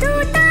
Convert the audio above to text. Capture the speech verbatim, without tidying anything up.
tout à